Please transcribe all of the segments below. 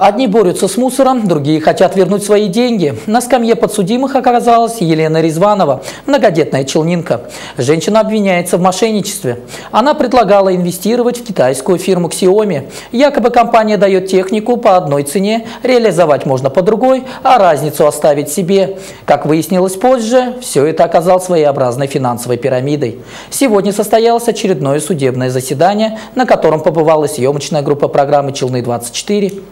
Одни борются с мусором, другие хотят вернуть свои деньги. На скамье подсудимых оказалась Елена Ризванова, многодетная челнинка. Женщина обвиняется в мошенничестве. Она предлагала инвестировать в китайскую фирму Xiaomi. Якобы компания дает технику по одной цене, реализовать можно по другой, а разницу оставить себе. Как выяснилось позже, все это оказалось своеобразной финансовой пирамидой. Сегодня состоялось очередное судебное заседание, на котором побывала съемочная группа программы «Челны 24».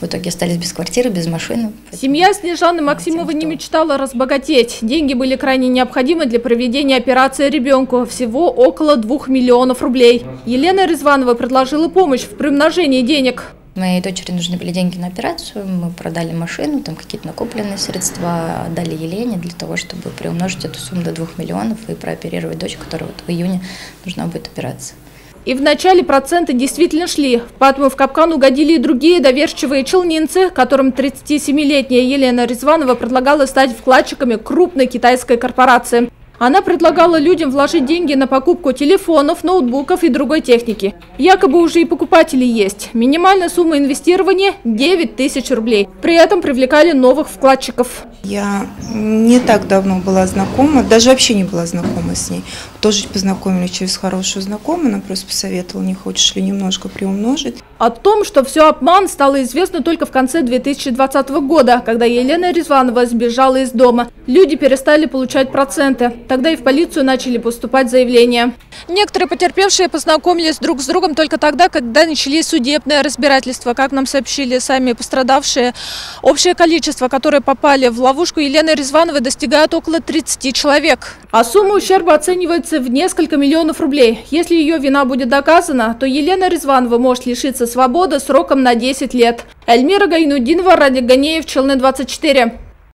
В итоге остались без квартиры, без машины. Семья Снежаны Максимовой не мечтала разбогатеть. Деньги были крайне необходимы для проведения операции ребенку. Всего около 2 миллионов рублей. Елена Ризванова предложила помощь в примножении денег. Моей дочери нужны были деньги на операцию. Мы продали машину, там какие-то накопленные средства отдали Елене для того, чтобы приумножить эту сумму до 2 миллионов и прооперировать дочь, которая вот в июне нужна будет операция. И вначале проценты действительно шли. Поэтому в капкан угодили и другие доверчивые челнинцы, которым 37-летняя Елена Ризванова предлагала стать вкладчиками крупной китайской корпорации. Она предлагала людям вложить деньги на покупку телефонов, ноутбуков и другой техники. Якобы уже и покупатели есть. Минимальная сумма инвестирования – 9000 рублей. При этом привлекали новых вкладчиков. Я не так давно была знакома, даже вообще не была знакома с ней. Тоже познакомились через хорошую знакомую, она просто посоветовала, не хочешь ли немножко приумножить. О том, что все обман, стало известно только в конце 2020 года, когда Елена Ризванова сбежала из дома. Люди перестали получать проценты. Тогда и в полицию начали поступать заявления. Некоторые потерпевшие познакомились друг с другом только тогда, когда начались судебное разбирательство. Как нам сообщили сами пострадавшие, общее количество, которые попали в ловушку Елены Ризвановой, достигает около 30 человек. А сумма ущерба оценивается в несколько миллионов рублей. Если ее вина будет доказана, то Елена Ризванова может лишиться свободы сроком на 10 лет. Эльмира Гайнудинова, Радик Ганеев, Челны 24.